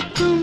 ും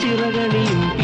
ചിറകളിയും